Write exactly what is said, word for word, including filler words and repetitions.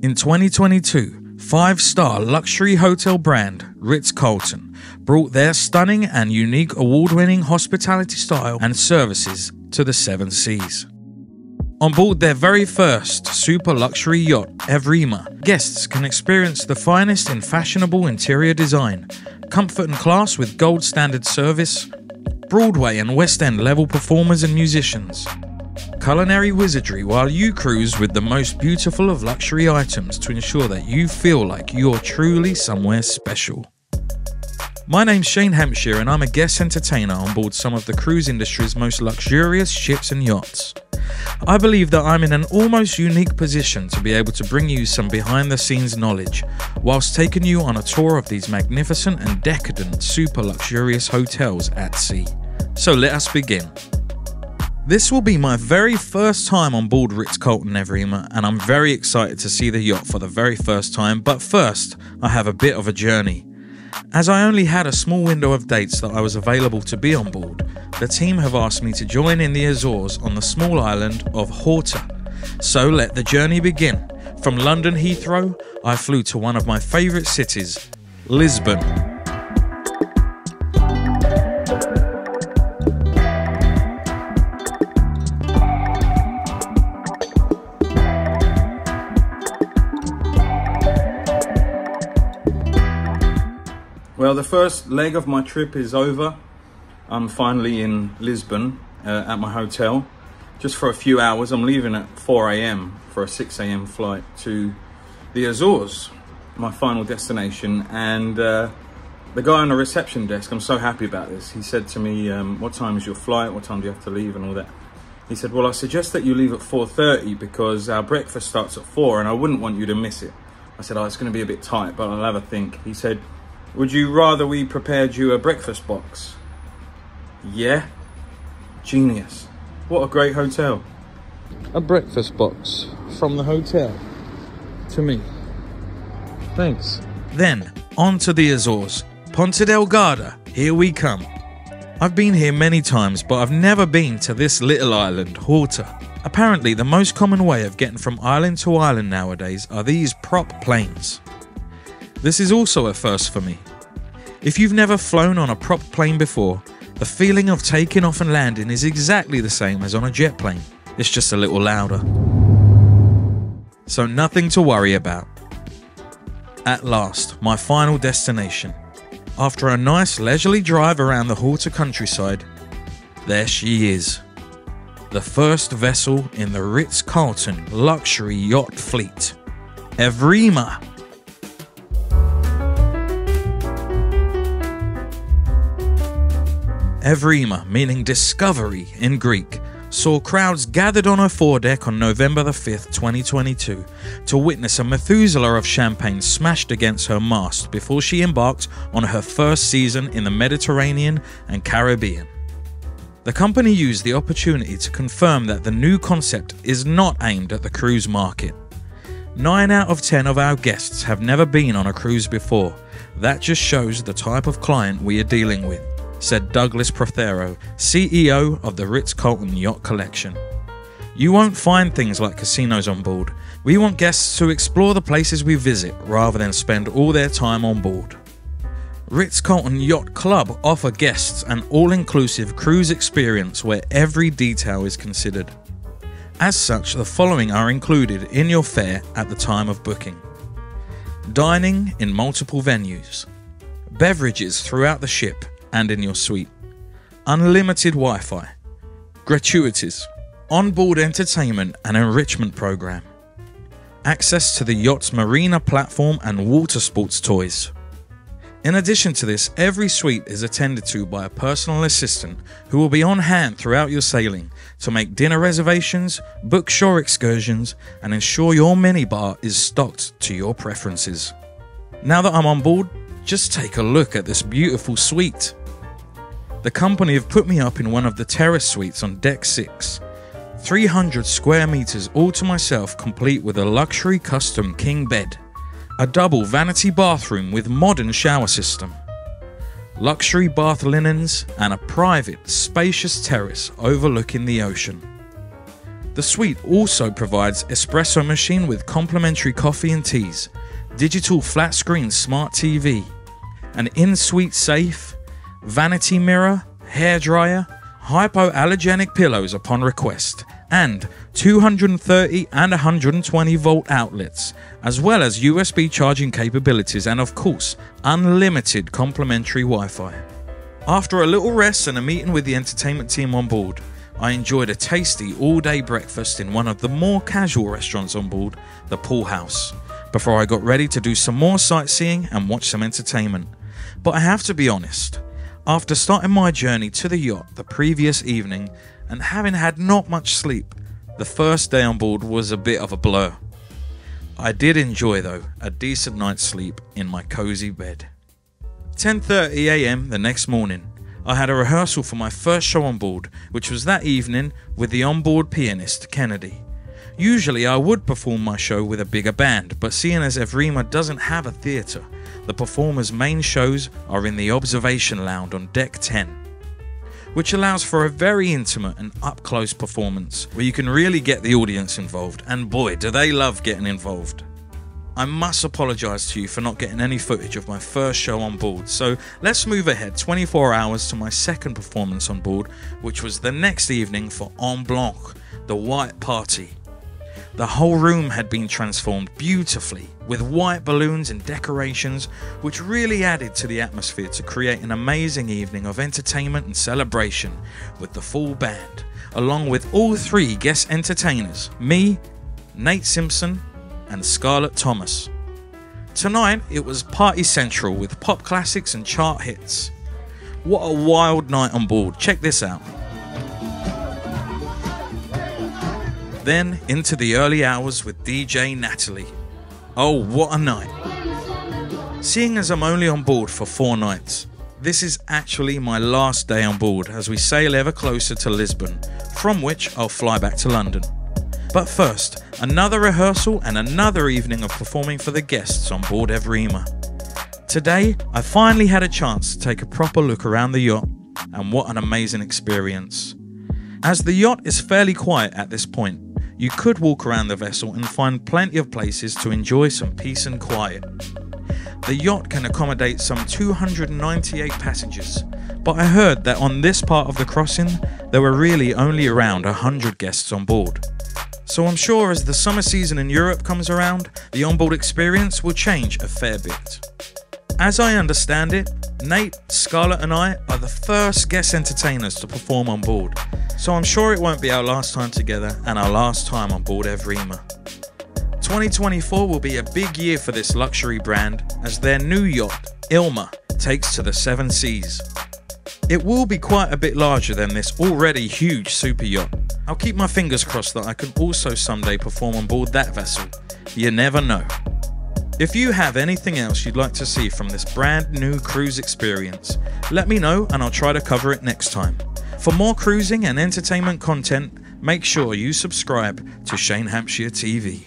In twenty twenty-two, five-star luxury hotel brand Ritz-Carlton brought their stunning and unique award-winning hospitality style and services to the Seven Seas. On board their very first super luxury yacht, Evrima, guests can experience the finest in fashionable interior design, comfort and class with gold standard service, Broadway and West End level performers and musicians, culinary wizardry while you cruise with the most beautiful of luxury items to ensure that you feel like you're truly somewhere special. My name's Shane Hampsheir and I'm a guest entertainer on board some of the cruise industry's most luxurious ships and yachts. I believe that I'm in an almost unique position to be able to bring you some behind-the-scenes knowledge whilst taking you on a tour of these magnificent and decadent super luxurious hotels at sea. So let us begin. This will be my very first time on board Ritz-Carlton Evrima, and I'm very excited to see the yacht for the very first time, but first, I have a bit of a journey. As I only had a small window of dates that I was available to be on board, the team have asked me to join in the Azores on the small island of Horta. So let the journey begin. From London Heathrow, I flew to one of my favourite cities, Lisbon. Well, the first leg of my trip is over. I'm finally in Lisbon uh, at my hotel, just for a few hours. I'm leaving at four A M for a six A M flight to the Azores, my final destination. And uh, the guy on the reception desk, I'm so happy about this. He said to me, um, what time is your flight? What time do you have to leave and all that? He said, well, I suggest that you leave at four thirty because our breakfast starts at four and I wouldn't want you to miss it. I said, oh, it's going to be a bit tight, but I'll have a think. He said, would you rather we prepared you a breakfast box? Yeah. Genius. What a great hotel. A breakfast box from the hotel to me. Thanks. Then on to the Azores. Ponta Delgada, here we come. I've been here many times, but I've never been to this little island, Horta. Apparently the most common way of getting from island to island nowadays are these prop planes. This is also a first for me. If you've never flown on a prop plane before, the feeling of taking off and landing is exactly the same as on a jet plane. It's just a little louder. So nothing to worry about. At last, my final destination. After a nice leisurely drive around the Horta countryside, there she is. The first vessel in the Ritz-Carlton luxury yacht fleet, Evrima. Evrima, meaning discovery in Greek, saw crowds gathered on her foredeck on November the fifth, twenty twenty-two, to witness a Methuselah of champagne smashed against her mast before she embarked on her first season in the Mediterranean and Caribbean. The company used the opportunity to confirm that the new concept is not aimed at the cruise market. nine out of ten of our guests have never been on a cruise before. That just shows the type of client we are dealing with, said Douglas Prothero, C E O of the Ritz-Carlton Yacht Collection. You won't find things like casinos on board. We want guests to explore the places we visit rather than spend all their time on board. Ritz-Carlton Yacht Club offer guests an all-inclusive cruise experience where every detail is considered. As such, the following are included in your fare at the time of booking. Dining in multiple venues. Beverages throughout the ship and in your suite, unlimited Wi-Fi, gratuities, onboard entertainment and enrichment program, access to the yacht's marina platform and water sports toys. In addition to this, every suite is attended to by a personal assistant who will be on hand throughout your sailing to make dinner reservations, book shore excursions, and ensure your minibar is stocked to your preferences. Now that I'm on board, just take a look at this beautiful suite. The company have put me up in one of the terrace suites on deck six. three hundred square meters all to myself, complete with a luxury custom king bed. A double vanity bathroom with modern shower system. Luxury bath linens and a private, spacious terrace overlooking the ocean. The suite also provides espresso machine with complimentary coffee and teas, digital flat screen smart T V, an in-suite safe, vanity mirror, hairdryer, hypoallergenic pillows upon request, and two hundred thirty and one hundred twenty volt outlets, as well as U S B charging capabilities and, of course, unlimited complimentary Wi-Fi. After a little rest and a meeting with the entertainment team on board, I enjoyed a tasty all-day breakfast in one of the more casual restaurants on board, the Pool House, before I got ready to do some more sightseeing and watch some entertainment. But I have to be honest, after starting my journey to the yacht the previous evening and having had not much sleep, the first day on board was a bit of a blur. I did enjoy, though, a decent night's sleep in my cozy bed. ten thirty a m the next morning, I had a rehearsal for my first show on board, which was that evening with the onboard pianist, Kennedy. Usually I would perform my show with a bigger band, but seeing as Evrima doesn't have a theatre, the performers' main shows are in the Observation Lounge on Deck ten, which allows for a very intimate and up-close performance where you can really get the audience involved, and boy, do they love getting involved. I must apologise to you for not getting any footage of my first show on board, so let's move ahead twenty-four hours to my second performance on board, which was the next evening for En Blanc, the White Party. The whole room had been transformed beautifully with white balloons and decorations, which really added to the atmosphere to create an amazing evening of entertainment and celebration with the full band, along with all three guest entertainers, me, Nate Simpson, and Scarlett Thomas. Tonight it was party central with pop classics and chart hits. What a wild night on board, check this out. Then into the early hours with D J Natalie. Oh, what a night. Seeing as I'm only on board for four nights, this is actually my last day on board as we sail ever closer to Lisbon, from which I'll fly back to London. But first, another rehearsal and another evening of performing for the guests on board Evrima. Today, I finally had a chance to take a proper look around the yacht, and what an amazing experience. As the yacht is fairly quiet at this point, you could walk around the vessel and find plenty of places to enjoy some peace and quiet. The yacht can accommodate some two hundred ninety-eight passengers, but I heard that on this part of the crossing, there were really only around one hundred guests on board. So I'm sure as the summer season in Europe comes around, the onboard experience will change a fair bit. As I understand it, Nate, Scarlett and I are the first guest entertainers to perform on board, so I'm sure it won't be our last time together and our last time on board Evrima. twenty twenty-four will be a big year for this luxury brand as their new yacht, Ilma, takes to the seven seas. It will be quite a bit larger than this already huge super yacht. I'll keep my fingers crossed that I can also someday perform on board that vessel. You never know. If you have anything else you'd like to see from this brand new cruise experience, let me know and I'll try to cover it next time. For more cruising and entertainment content, make sure you subscribe to Shane Hampsheir T V.